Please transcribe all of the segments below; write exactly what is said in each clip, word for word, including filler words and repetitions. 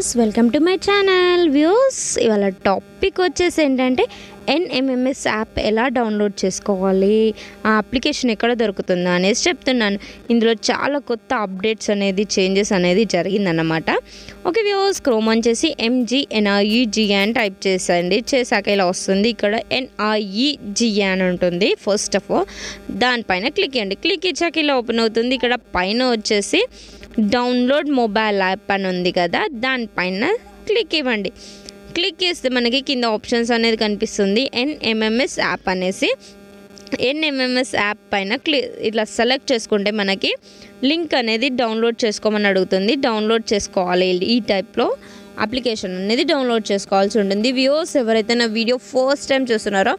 Viewers, welcome to my channel. Viewers, ఇవాళ topic వచ్చేసి ఏంటంటే ఎన్ఎంఎంఎస్ యాప్ ఎలా డౌన్లోడ్ చేసుకోవాలి, ఆ అప్లికేషన్ ఎక్కడ దొరుకుతుందో అనేసి చెప్తున్నాను. ఇందులో చాలా కొత్త అప్డేట్స్ అనేది చేంజెస్ అనేది జరిగిందన్నమాట. ఓకే వ్యూవర్స్, క్రోమ్ చేసి ఎంజీఎన్ఆర్ఈజిఏ అని టైప్ చేసండి. చేశాక ఇలా వస్తుంది. ఇక్కడ ఎన్ఆర్ఈజిఏ అని ఉంటుంది. ఫస్ట్ ఆఫ్ ఆల్ దానిపైన క్లిక్ చేయండి. క్లిక్ ఇచ్చాక ఇలా ఓపెన్ అవుతుంది. ఇక్కడ పైన వచ్చేసి డౌన్లోడ్ మొబైల్ యాప్ అని ఉంది కదా, దానిపైన క్లిక్ ఇవ్వండి. క్లిక్ చేస్తే మనకి కింద ఆప్షన్స్ అనేది కనిపిస్తుంది, ఎన్ఎంఎంఎస్ యాప్ అనేసి. ఎన్ఎంఎంఎస్ యాప్ పైన క్లి ఇట్లా సెలెక్ట్ చేసుకుంటే మనకి లింక్ అనేది డౌన్లోడ్ చేసుకోమని అడుగుతుంది. డౌన్లోడ్ చేసుకోవాలి, ఈ టైప్లో అప్లికేషన్ అనేది డౌన్లోడ్ చేసుకోవాల్సి ఉంటుంది. వ్యూవర్స్, ఎవరైతే నా వీడియో ఫస్ట్ టైం చూస్తున్నారో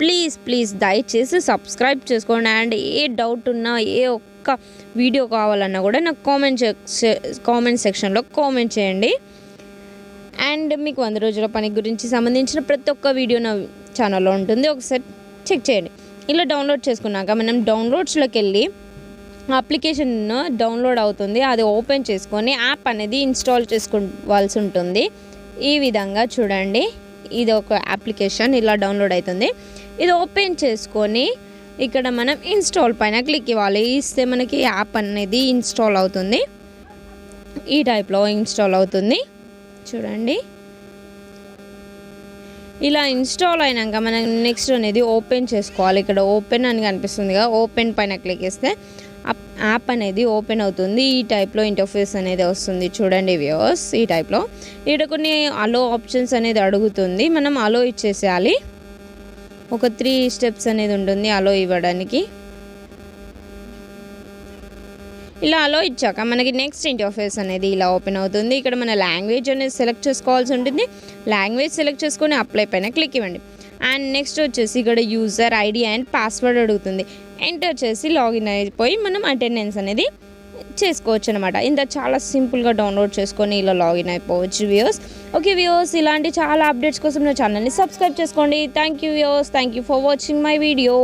ప్లీజ్ ప్లీజ్ దయచేసి సబ్స్క్రైబ్ చేసుకోండి. అండ్ ఏ డౌట్ ఉన్నా, ఏ ఒక్క వీడియో కావాలన్నా కూడా నాకు కామెంట్ కామెంట్ సెక్షన్లో కామెంట్ చేయండి. అండ్ మీకు వంద రోజుల పని గురించి సంబంధించిన ప్రతి ఒక్క వీడియో నా ఛానల్లో ఉంటుంది, ఒకసారి చెక్ చేయండి. ఇలా డౌన్లోడ్ చేసుకున్నాక మనం డౌన్లోడ్స్లోకి వెళ్ళి అప్లికేషన్ డౌన్లోడ్ అవుతుంది, అది ఓపెన్ చేసుకొని యాప్ అనేది ఇన్స్టాల్ చేసుకోవాల్సి ఉంటుంది. ఈ విధంగా చూడండి, ఇది ఒక అప్లికేషన్ ఇలా డౌన్లోడ్ అవుతుంది. ఇది ఓపెన్ చేసుకొని ఇక్కడ మనం ఇన్స్టాల్ పైన క్లిక్ ఇవ్వాలి. ఇస్తే మనకి యాప్ అనేది ఇన్స్టాల్ అవుతుంది. ఈ టైప్లో ఇన్స్టాల్ అవుతుంది చూడండి. ఇలా ఇన్స్టాల్ అయినాక మనం నెక్స్ట్ అనేది ఓపెన్ చేసుకోవాలి. ఇక్కడ ఓపెన్ అని కనిపిస్తుంది కదా, ఓపెన్ పైన క్లిక్ చేస్తే యాప్ అనేది ఓపెన్ అవుతుంది. ఈ టైప్లో ఇంటర్ఫేస్ అనేది వస్తుంది చూడండి వ్యూవర్స్. ఈ టైప్లో ఇక్కడ కొన్ని అలో ఆప్షన్స్ అనేది అడుగుతుంది, మనం అలో ఇచ్చేసేయాలి. ఒక త్రీ స్టెప్స్ అనేది ఉంటుంది అలో ఇవ్వడానికి. ఇలా అలో ఇచ్చాక మనకి నెక్స్ట్ ఇంటర్ఫేస్ అనేది ఇలా ఓపెన్ అవుతుంది. ఇక్కడ మన లాంగ్వేజ్ అనేది సెలెక్ట్ చేసుకోవాల్సి ఉంటుంది. లాంగ్వేజ్ సెలెక్ట్ చేసుకొని అప్లై పైన క్లిక్ ఇవ్వండి. అండ్ నెక్స్ట్ వచ్చేసి ఇక్కడ యూజర్ ఐడి అండ్ పాస్వర్డ్ అడుగుతుంది. ఎంటర్ చేసి లాగిన్ అయిపోయి మనం అటెండెన్స్ అనేది చేసుకోవచ్చు అనమాట. ఇంత చాలా సింపుల్గా డౌన్లోడ్ చేసుకొని ఇలా లాగిన్ అయిపోవచ్చు వ్యూవర్స్. ఓకే వ్యూవర్స్, ఇలాంటి చాలా అప్డేట్స్ కోసం నా ఛానల్ని సబ్స్క్రైబ్ చేసుకోండి. Thank you viewers, thank you for watching my video.